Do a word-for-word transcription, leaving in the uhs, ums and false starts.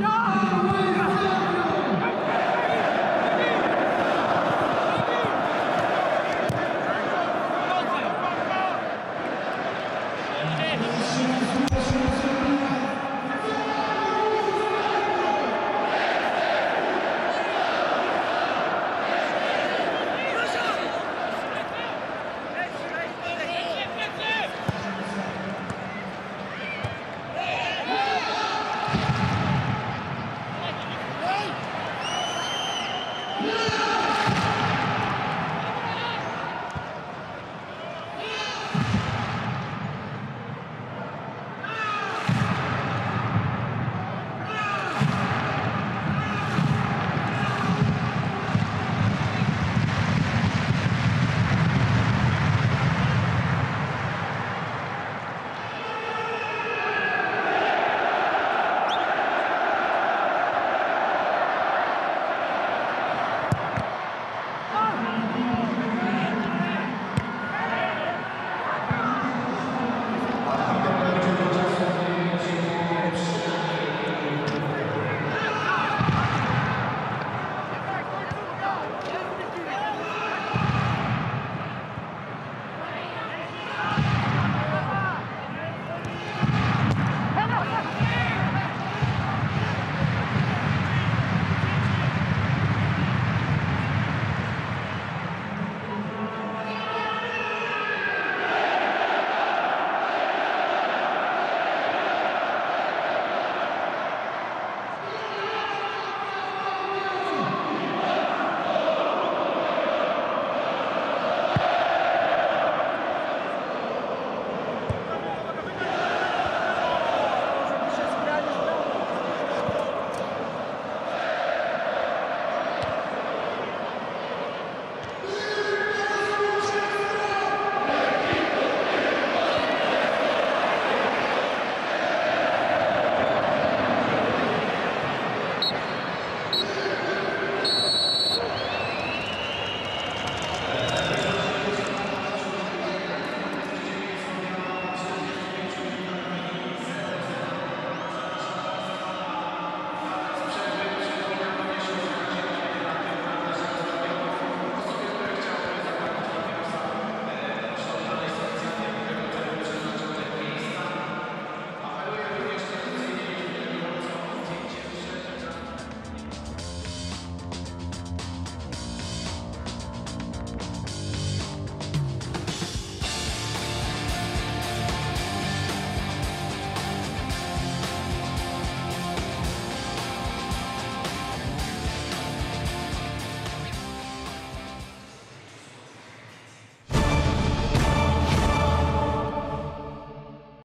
Yeah!